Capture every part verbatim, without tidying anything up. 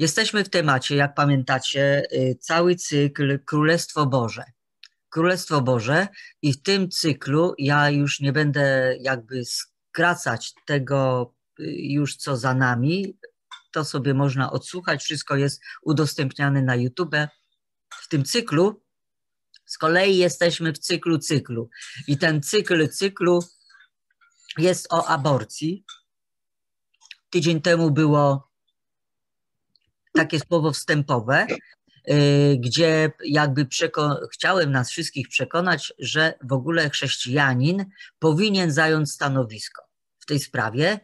Jesteśmy w temacie, jak pamiętacie, cały cykl Królestwo Boże. Królestwo Boże i w tym cyklu ja już nie będę jakby skracać tego już, co za nami. To sobie można odsłuchać, wszystko jest udostępniane na YouTube. W tym cyklu z kolei jesteśmy w cyklu cyklu i ten cykl cyklu jest o aborcji. Tydzień temu było takie słowo wstępowe, yy, gdzie jakby chciałem nas wszystkich przekonać, że w ogóle chrześcijanin powinien zająć stanowisko w tej sprawie.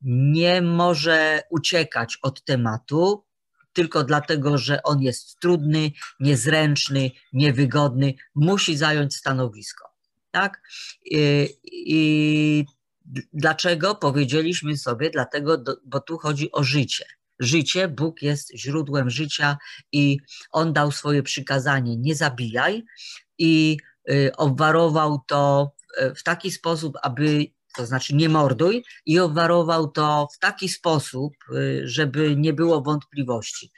Nie może uciekać od tematu tylko dlatego, że on jest trudny, niezręczny, niewygodny. Musi zająć stanowisko. Tak? Yy, i dlaczego? Powiedzieliśmy sobie, dlatego, do, bo tu chodzi o życie. Życie, Bóg jest źródłem życia i On dał swoje przykazanie, nie zabijaj, i obwarował to w taki sposób, aby, to znaczy nie morduj, i obwarował to w taki sposób, żeby nie było wątpliwości,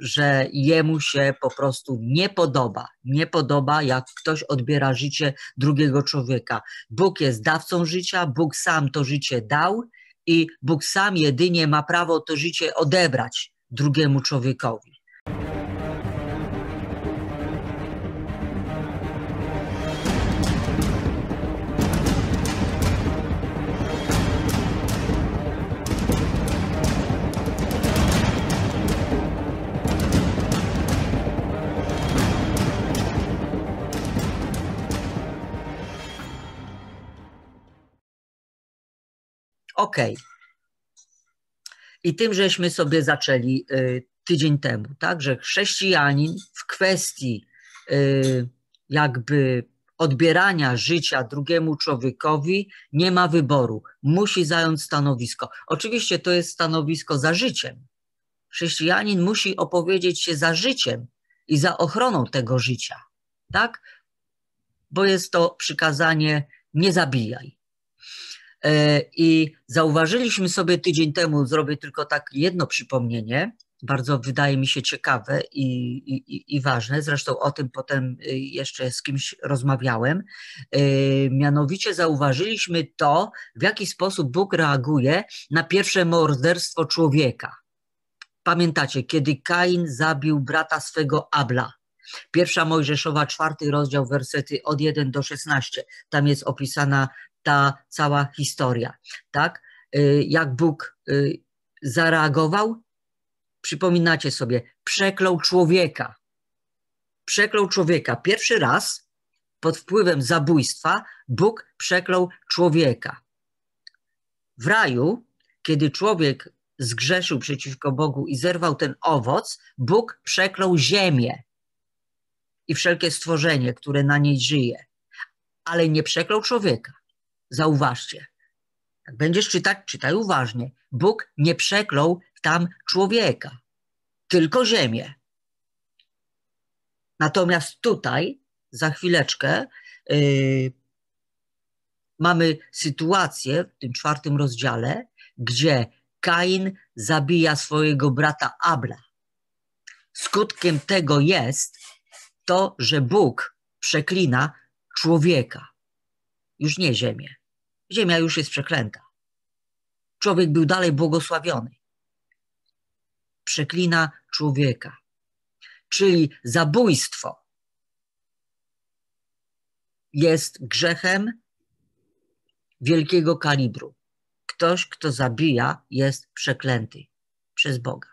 że Jemu się po prostu nie podoba, nie podoba, jak ktoś odbiera życie drugiego człowieka. Bóg jest dawcą życia, Bóg sam to życie dał, i Bóg sam jedynie ma prawo to życie odebrać drugiemu człowiekowi. OK. I tym żeśmy sobie zaczęli y, tydzień temu, tak, że chrześcijanin w kwestii y, jakby odbierania życia drugiemu człowiekowi nie ma wyboru, musi zająć stanowisko. Oczywiście to jest stanowisko za życiem. Chrześcijanin musi opowiedzieć się za życiem i za ochroną tego życia, tak? Bo jest to przykazanie nie zabijaj. I zauważyliśmy sobie tydzień temu, zrobię tylko tak jedno przypomnienie, bardzo wydaje mi się ciekawe i, i, i ważne, zresztą o tym potem jeszcze z kimś rozmawiałem, mianowicie zauważyliśmy to, w jaki sposób Bóg reaguje na pierwsze morderstwo człowieka. Pamiętacie, kiedy Kain zabił brata swego Abla. Pierwsza Mojżeszowa, czwarty rozdział, wersety od pierwszego do szesnastego. Tam jest opisana ta cała historia, tak? Jak Bóg zareagował? Przypominacie sobie, przeklął człowieka. Przeklął człowieka. Pierwszy raz pod wpływem zabójstwa Bóg przeklął człowieka. W raju, kiedy człowiek zgrzeszył przeciwko Bogu i zerwał ten owoc, Bóg przeklął ziemię i wszelkie stworzenie, które na niej żyje, ale nie przeklął człowieka. Zauważcie, jak będziesz czytać, czytaj uważnie. Bóg nie przeklął tam człowieka, tylko ziemię. Natomiast tutaj, za chwileczkę, yy, mamy sytuację w tym czwartym rozdziale, gdzie Kain zabija swojego brata Abla. Skutkiem tego jest to, że Bóg przeklina człowieka, już nie ziemię. Ziemia już jest przeklęta. Człowiek był dalej błogosławiony. Przeklina człowieka. Czyli zabójstwo jest grzechem wielkiego kalibru. Ktoś, kto zabija, jest przeklęty przez Boga.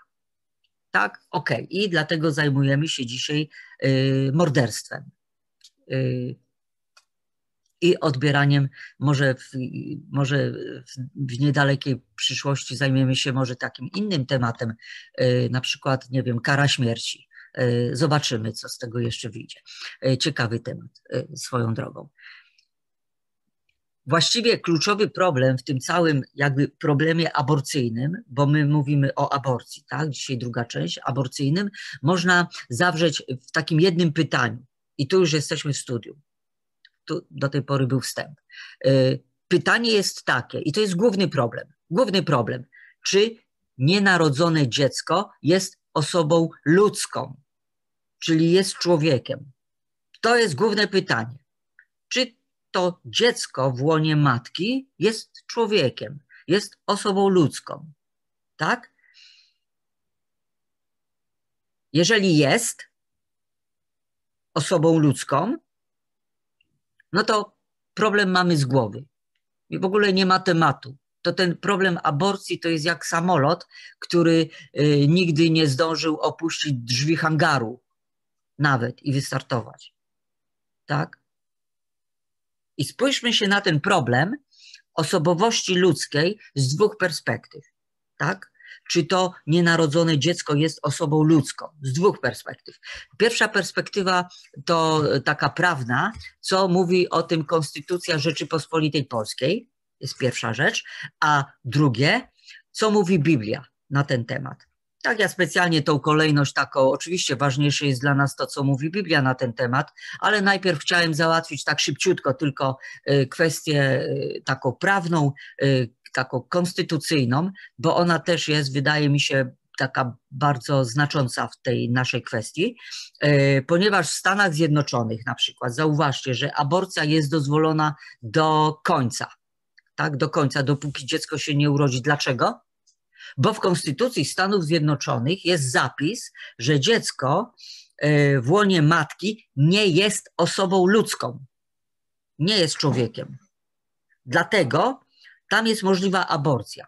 Tak? Okej. Okay. I dlatego zajmujemy się dzisiaj yy, morderstwem. Yy, I odbieraniem, może, w, może w niedalekiej przyszłości zajmiemy się może takim innym tematem, na przykład, nie wiem, kara śmierci. Zobaczymy, co z tego jeszcze wyjdzie. Ciekawy temat swoją drogą. Właściwie kluczowy problem w tym całym jakby problemie aborcyjnym, bo my mówimy o aborcji, tak? Dzisiaj druga część, aborcyjnym, można zawrzeć w takim jednym pytaniu. I tu już jesteśmy w studium. Tu do tej pory był wstęp. Pytanie jest takie, i to jest główny problem, główny problem, czy nienarodzone dziecko jest osobą ludzką, czyli jest człowiekiem. To jest główne pytanie. Czy to dziecko w łonie matki jest człowiekiem, jest osobą ludzką? Tak? Jeżeli jest osobą ludzką, no to problem mamy z głowy. I w ogóle nie ma tematu. To ten problem aborcji to jest jak samolot, który y, nigdy nie zdążył opuścić drzwi hangaru nawet i wystartować. Tak? I spójrzmy się na ten problem osobowości ludzkiej z dwóch perspektyw. Tak? Czy to nienarodzone dziecko jest osobą ludzką? Z dwóch perspektyw. Pierwsza perspektywa to taka prawna, co mówi o tym Konstytucja Rzeczypospolitej Polskiej. Jest pierwsza rzecz. A drugie, co mówi Biblia na ten temat. Tak, ja specjalnie tą kolejność taką, oczywiście ważniejsze jest dla nas to, co mówi Biblia na ten temat, ale najpierw chciałem załatwić tak szybciutko tylko kwestię taką prawną, taką konstytucyjną, bo ona też jest, wydaje mi się, taka bardzo znacząca w tej naszej kwestii, ponieważ w Stanach Zjednoczonych na przykład, zauważcie, że aborcja jest dozwolona do końca, tak, do końca, dopóki dziecko się nie urodzi. Dlaczego? Bo w Konstytucji Stanów Zjednoczonych jest zapis, że dziecko w łonie matki nie jest osobą ludzką, nie jest człowiekiem. Dlatego tam jest możliwa aborcja.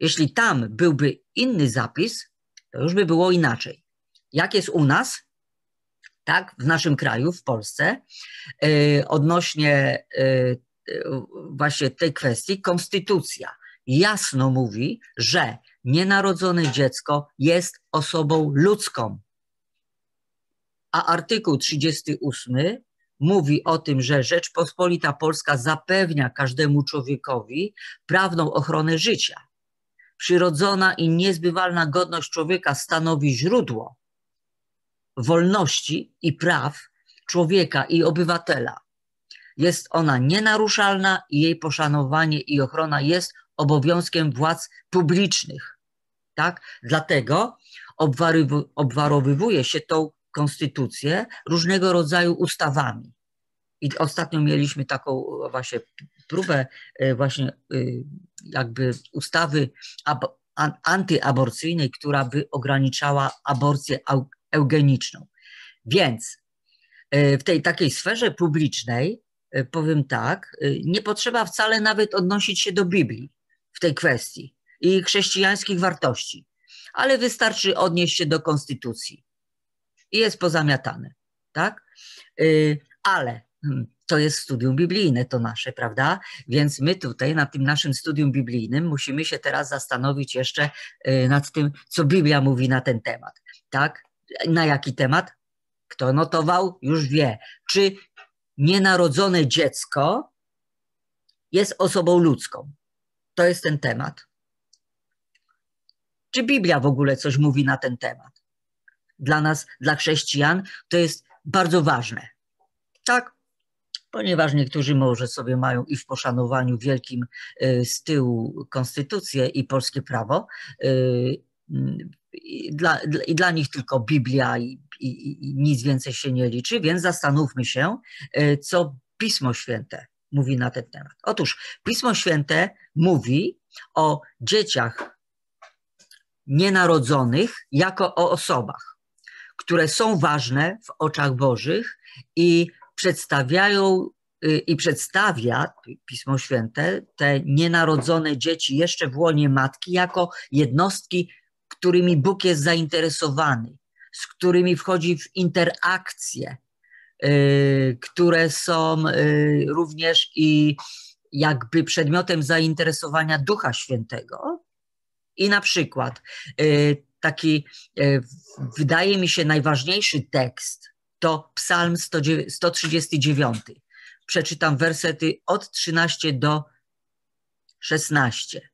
Jeśli tam byłby inny zapis, to już by było inaczej. Jak jest u nas, tak, w naszym kraju, w Polsce, yy, odnośnie yy, właśnie tej kwestii, konstytucja jasno mówi, że nienarodzone dziecko jest osobą ludzką. A artykuł trzydziesty ósmy mówi o tym, że Rzeczpospolita Polska zapewnia każdemu człowiekowi prawną ochronę życia. Przyrodzona i niezbywalna godność człowieka stanowi źródło wolności i praw człowieka i obywatela. Jest ona nienaruszalna i jej poszanowanie i ochrona jest obowiązkiem władz publicznych. Tak? Dlatego obwarowywuje się tą konstytucję różnego rodzaju ustawami. I ostatnio mieliśmy taką właśnie próbę właśnie jakby ustawy antyaborcyjnej, która by ograniczała aborcję eugeniczną. Więc w tej takiej sferze publicznej, powiem tak, nie potrzeba wcale nawet odnosić się do Biblii w tej kwestii i chrześcijańskich wartości, ale wystarczy odnieść się do konstytucji i jest pozamiatane, tak? Ale to jest studium biblijne to nasze, prawda? Więc my tutaj na tym naszym studium biblijnym musimy się teraz zastanowić jeszcze nad tym, co Biblia mówi na ten temat, tak? Na jaki temat? Kto notował, już wie. Czy nienarodzone dziecko jest osobą ludzką? To jest ten temat. Czy Biblia w ogóle coś mówi na ten temat? Dla nas, dla chrześcijan, to jest bardzo ważne. Tak? Ponieważ niektórzy może sobie mają i w poszanowaniu wielkim z tyłu konstytucję i polskie prawo. I dla, i dla nich tylko Biblia i, i, i nic więcej się nie liczy, więc zastanówmy się, co Pismo Święte mówi na ten temat. Otóż Pismo Święte mówi o dzieciach nienarodzonych jako o osobach, które są ważne w oczach Bożych i przedstawiają i przedstawia Pismo Święte te nienarodzone dzieci jeszcze w łonie matki jako jednostki, którymi Bóg jest zainteresowany, z którymi wchodzi w interakcje, yy, które są yy, również i jakby przedmiotem zainteresowania Ducha Świętego. I na przykład yy, taki, yy, wydaje mi się, najważniejszy tekst to Psalm sto trzydziesty dziewiąty. Przeczytam wersety od trzynastego do szesnastego,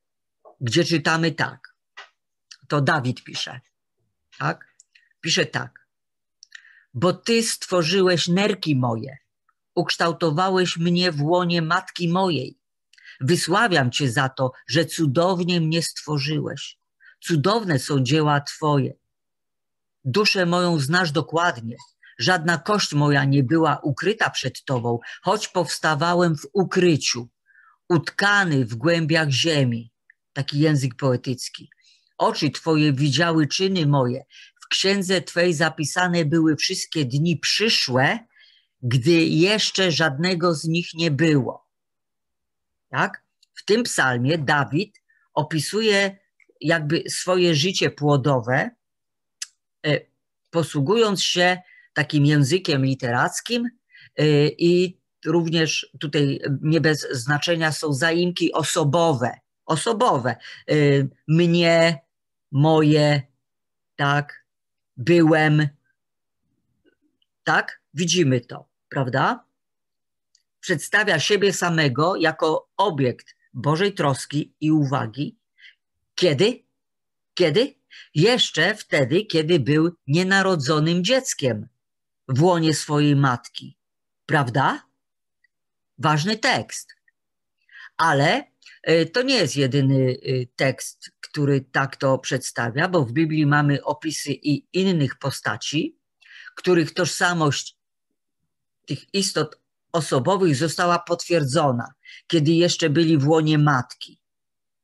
gdzie czytamy tak. To Dawid pisze, tak? Pisze tak. Bo Ty stworzyłeś nerki moje, ukształtowałeś mnie w łonie matki mojej. Wysławiam Cię za to, że cudownie mnie stworzyłeś. cudowne są dzieła Twoje. Duszę moją znasz dokładnie. Żadna kość moja nie była ukryta przed Tobą, choć powstawałem w ukryciu, utkany w głębiach ziemi. Taki język poetycki. Oczy Twoje widziały czyny moje. W księdze Twej zapisane były wszystkie dni przyszłe, gdy jeszcze żadnego z nich nie było. Tak? W tym psalmie Dawid opisuje jakby swoje życie płodowe, posługując się takim językiem literackim, i również tutaj nie bez znaczenia są zaimki osobowe, osobowe, mnie, moje, tak, byłem, tak, widzimy to, prawda? Przedstawia siebie samego jako obiekt Bożej troski i uwagi. Kiedy? Kiedy? Jeszcze wtedy, kiedy był nienarodzonym dzieckiem w łonie swojej matki. Prawda? Ważny tekst. Ale to nie jest jedyny tekst, który tak to przedstawia, bo w Biblii mamy opisy i innych postaci, których tożsamość tych istot osobowych została potwierdzona, kiedy jeszcze byli w łonie matki.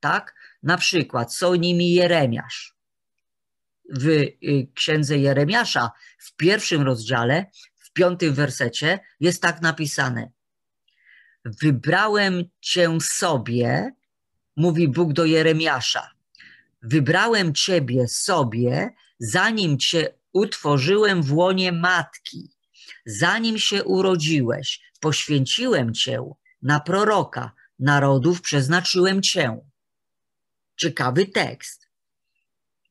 Tak? Na przykład są nimi Jeremiasz. W księdze Jeremiasza w pierwszym rozdziale, w piątym wersecie jest tak napisane. Wybrałem cię sobie, mówi Bóg do Jeremiasza. Wybrałem ciebie sobie, zanim cię utworzyłem w łonie matki. Zanim się urodziłeś, poświęciłem cię na proroka narodów, przeznaczyłem cię. Ciekawy tekst.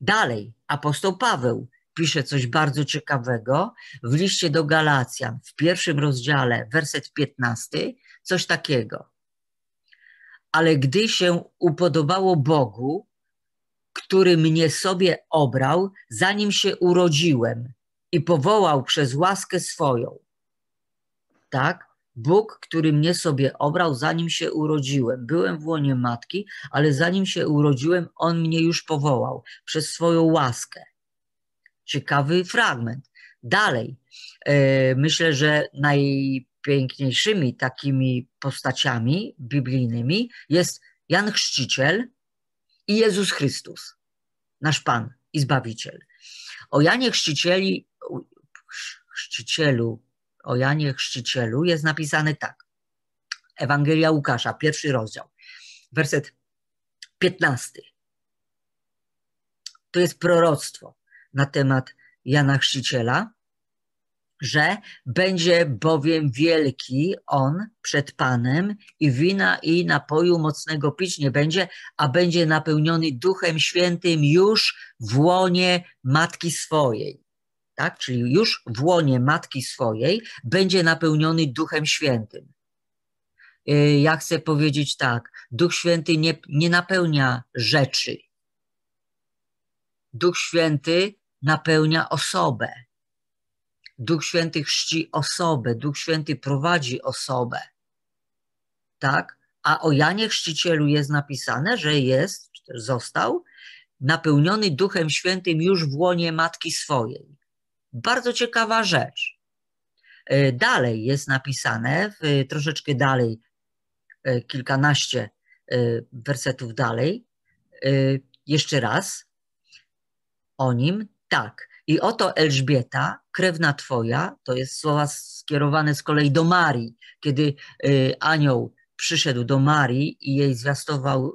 Dalej, apostoł Paweł pisze coś bardzo ciekawego w liście do Galacjan, w pierwszym rozdziale, werset piętnasty, coś takiego. Ale gdy się upodobało Bogu, który mnie sobie obrał, zanim się urodziłem i powołał przez łaskę swoją. Tak? Bóg, który mnie sobie obrał, zanim się urodziłem. Byłem w łonie matki, ale zanim się urodziłem, On mnie już powołał przez swoją łaskę. Ciekawy fragment. Dalej, myślę, że najpiękniejszymi takimi postaciami biblijnymi jest Jan Chrzciciel i Jezus Chrystus, nasz Pan i Zbawiciel. O Janie Chrzcicieli, Chrzcicielu, O Janie Chrzcicielu jest napisane tak. Ewangelia Łukasza, pierwszy rozdział, werset piętnasty. To jest proroctwo na temat Jana Chrzciciela, że będzie bowiem wielki on przed Panem i wina i napoju mocnego pić nie będzie, a będzie napełniony Duchem Świętym już w łonie matki swojej. Tak? Czyli już w łonie matki swojej będzie napełniony Duchem Świętym. Ja chcę powiedzieć tak, Duch Święty nie, nie napełnia rzeczy. Duch Święty napełnia osobę. Duch Święty chrzci osobę, Duch Święty prowadzi osobę. Tak? A o Janie Chrzcicielu jest napisane, że jest, czy też został, napełniony Duchem Świętym już w łonie matki swojej. Bardzo ciekawa rzecz. Dalej jest napisane, troszeczkę dalej, kilkanaście wersetów dalej, jeszcze raz o nim, tak. I oto Elżbieta, krewna twoja, to jest słowa skierowane z kolei do Marii, kiedy anioł przyszedł do Marii i jej zwiastował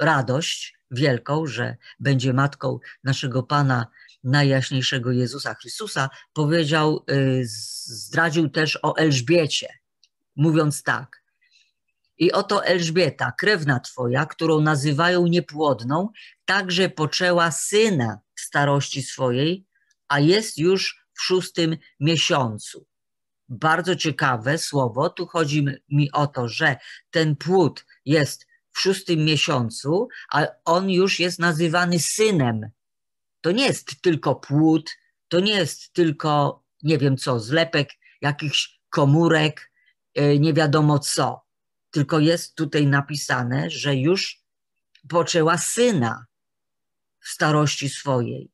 radość wielką, że będzie matką naszego Pana Najjaśniejszego Jezusa Chrystusa, powiedział, zdradził też o Elżbiecie, mówiąc tak. I oto Elżbieta, krewna twoja, którą nazywają niepłodną, także poczęła syna w starości swojej, a jest już w szóstym miesiącu. Bardzo ciekawe słowo, tu chodzi mi o to, że ten płód jest w szóstym miesiącu, a on już jest nazywany synem. To nie jest tylko płód, to nie jest tylko, nie wiem co, zlepek, jakichś komórek, nie wiadomo co. Tylko jest tutaj napisane, że już poczęła syna w w starości swojej.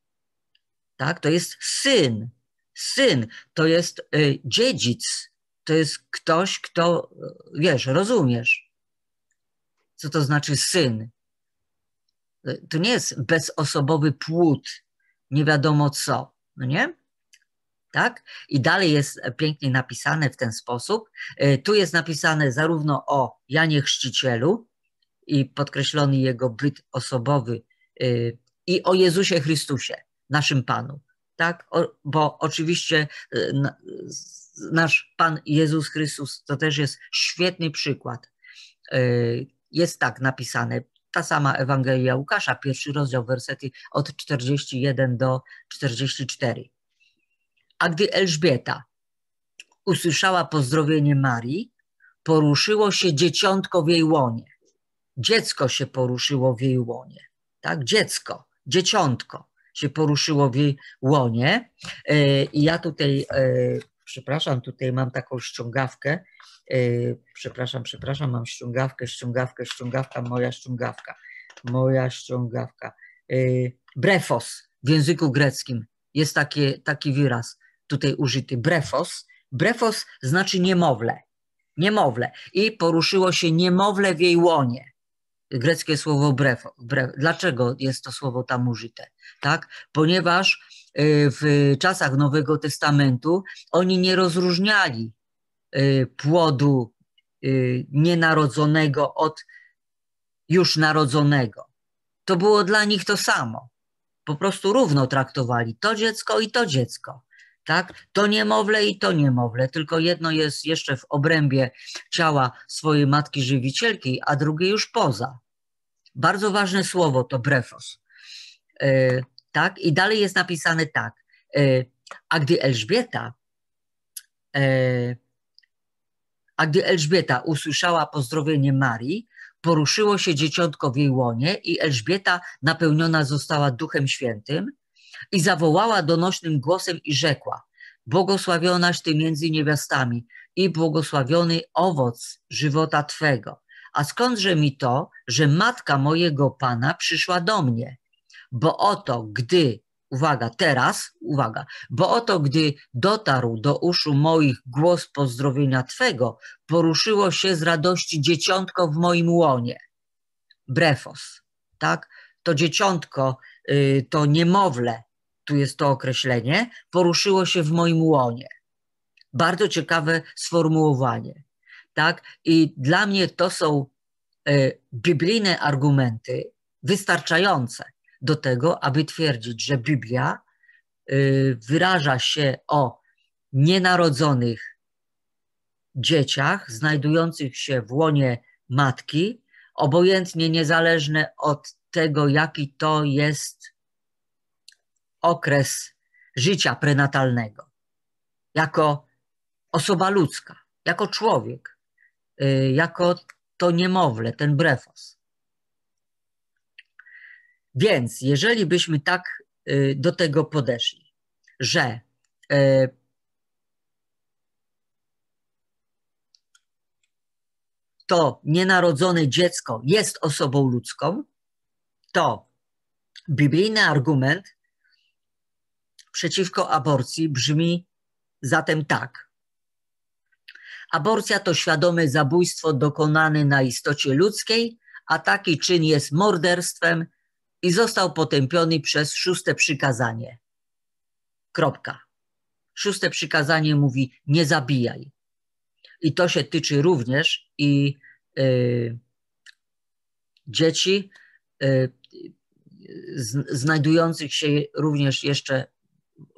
Tak? To jest syn. Syn to jest y, dziedzic. To jest ktoś, kto, wiesz, rozumiesz, co to znaczy syn. To nie jest bezosobowy płód, nie wiadomo co, no nie? Tak? I dalej jest pięknie napisane w ten sposób. Tu jest napisane zarówno o Janie Chrzcicielu i podkreślony jego byt osobowy i o Jezusie Chrystusie, naszym Panu, tak? Bo oczywiście nasz Pan Jezus Chrystus to też jest świetny przykład. Jest tak napisane, ta sama Ewangelia Łukasza, pierwszy rozdział, wersety od czterdziestego pierwszego do czterdziestego czwartego. A gdy Elżbieta usłyszała pozdrowienie Marii, poruszyło się dzieciątko w jej łonie. Dziecko się poruszyło w jej łonie. Tak? Dziecko, dzieciątko się poruszyło w jej łonie. I ja tutaj, przepraszam, tutaj mam taką ściągawkę. Przepraszam, przepraszam, mam ściągawkę, ściągawkę, ściągawka, moja ściągawka. Moja ściągawka. Brefos w języku greckim. Jest taki, taki wyraz tutaj użyty, brefos. Brefos znaczy niemowlę, niemowlę. I poruszyło się niemowlę w jej łonie. Greckie słowo brefos. Bref. Dlaczego jest to słowo tam użyte? Tak? Ponieważ w czasach Nowego Testamentu oni nie rozróżniali płodu nienarodzonego od już narodzonego. To było dla nich to samo. Po prostu równo traktowali to dziecko i to dziecko, tak? To niemowlę i to niemowlę, tylko jedno jest jeszcze w obrębie ciała swojej matki żywicielki, a drugie już poza. Bardzo ważne słowo to brefos, yy, tak? I dalej jest napisane tak, yy, a gdy Elżbieta, yy, a gdy Elżbieta usłyszała pozdrowienie Marii, poruszyło się dzieciątko w jej łonie i Elżbieta napełniona została Duchem Świętym i zawołała donośnym głosem i rzekła: błogosławionaś Ty między niewiastami i błogosławiony owoc żywota Twego. A skądże mi to, że matka mojego Pana przyszła do mnie? Bo oto gdy, uwaga, teraz, uwaga, bo oto gdy dotarł do uszu moich głos pozdrowienia Twego, poruszyło się z radości dzieciątko w moim łonie. Brefos, tak? To dzieciątko, yy, to niemowlę, tu jest to określenie, poruszyło się w moim łonie. Bardzo ciekawe sformułowanie, tak? I dla mnie to są yy, biblijne argumenty wystarczające do tego, aby twierdzić, że Biblia y, wyraża się o nienarodzonych dzieciach znajdujących się w łonie matki, obojętnie niezależne od tego, jaki to jest okres życia prenatalnego, jako osoba ludzka, jako człowiek, y, jako to niemowlę, ten brefos. Więc jeżeli byśmy tak do tego podeszli, że to nienarodzone dziecko jest osobą ludzką, to biblijny argument przeciwko aborcji brzmi zatem tak. Aborcja to świadome zabójstwo dokonane na istocie ludzkiej, a taki czyn jest morderstwem i został potępiony przez szóste przykazanie. Kropka. Szóste przykazanie mówi: nie zabijaj. I to się tyczy również i y, dzieci y, z, znajdujących się również jeszcze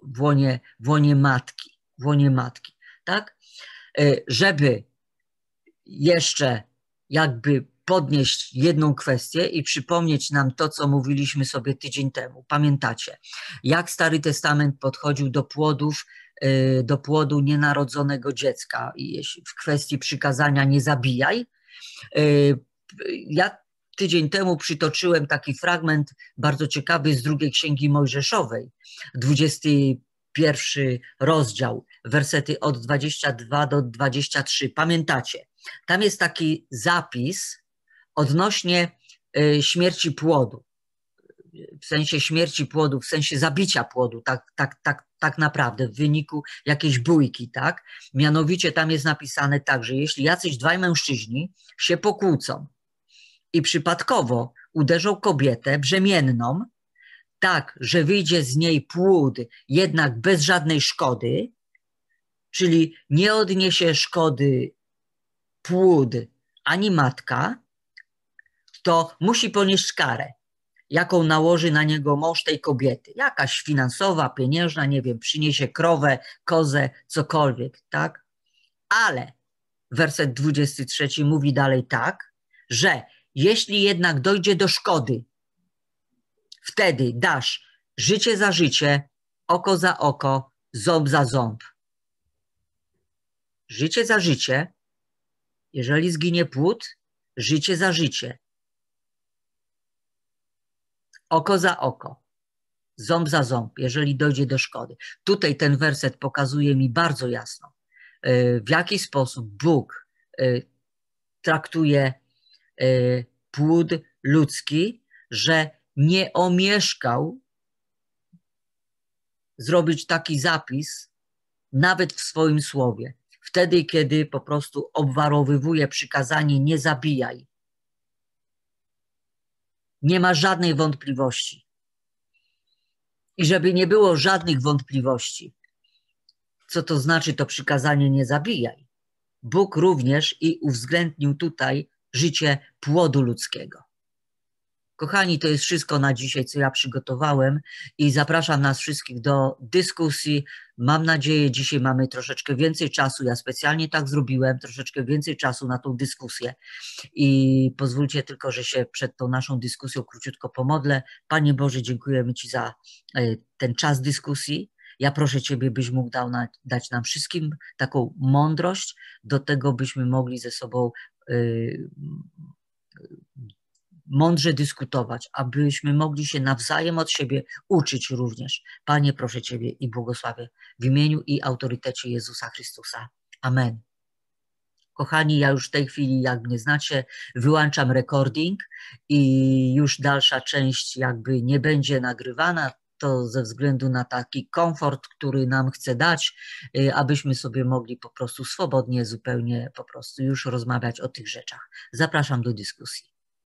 w łonie, w łonie matki. W łonie matki, tak? Y, żeby jeszcze jakby podnieść jedną kwestię i przypomnieć nam to, co mówiliśmy sobie tydzień temu. Pamiętacie, jak Stary Testament podchodził do płodów, do płodu nienarodzonego dziecka w kwestii przykazania nie zabijaj. Ja tydzień temu przytoczyłem taki fragment bardzo ciekawy z Drugiej Księgi Mojżeszowej, dwudziesty pierwszy rozdział, wersety od dwudziestego drugiego do dwudziestego trzeciego. Pamiętacie, tam jest taki zapis odnośnie śmierci płodu w sensie śmierci płodu, w sensie zabicia płodu, tak, tak, tak, tak naprawdę w wyniku jakiejś bójki, tak? Mianowicie tam jest napisane tak, że jeśli jacyś dwaj mężczyźni się pokłócą i przypadkowo uderzą kobietę brzemienną, tak, że wyjdzie z niej płód, jednak bez żadnej szkody, czyli nie odniesie szkody płód ani matka, to musi ponieść karę, jaką nałoży na niego mąż tej kobiety. Jakaś finansowa, pieniężna, nie wiem, przyniesie krowę, kozę, cokolwiek, tak? Ale werset dwudziesty trzeci mówi dalej tak, że jeśli jednak dojdzie do szkody, wtedy dasz życie za życie, oko za oko, ząb za ząb. Życie za życie, jeżeli zginie płód, życie za życie. Oko za oko, ząb za ząb, jeżeli dojdzie do szkody. Tutaj ten werset pokazuje mi bardzo jasno, w jaki sposób Bóg traktuje płód ludzki, że nie omieszkał zrobić taki zapis nawet w swoim słowie. Wtedy, kiedy po prostu obwarowywuje przykazanie nie zabijaj. Nie ma żadnej wątpliwości. I żeby nie było żadnych wątpliwości, co to znaczy to przykazanie nie zabijaj, Bóg również i uwzględnił tutaj życie płodu ludzkiego. Kochani, to jest wszystko na dzisiaj, co ja przygotowałem i zapraszam nas wszystkich do dyskusji. Mam nadzieję, dzisiaj mamy troszeczkę więcej czasu, ja specjalnie tak zrobiłem, troszeczkę więcej czasu na tą dyskusję i pozwólcie tylko, że się przed tą naszą dyskusją króciutko pomodlę. Panie Boże, dziękujemy Ci za ten czas dyskusji. Ja proszę Ciebie, byś mógł dał na, dać nam wszystkim taką mądrość do tego, byśmy mogli ze sobą yy, mądrze dyskutować, abyśmy mogli się nawzajem od siebie uczyć również. Panie, proszę Ciebie i błogosławię w imieniu i autorytecie Jezusa Chrystusa. Amen. Kochani, ja już w tej chwili, jak mnie znacie, wyłączam recording i już dalsza część jakby nie będzie nagrywana, to ze względu na taki komfort, który nam chce dać, abyśmy sobie mogli po prostu swobodnie, zupełnie po prostu już rozmawiać o tych rzeczach. Zapraszam do dyskusji.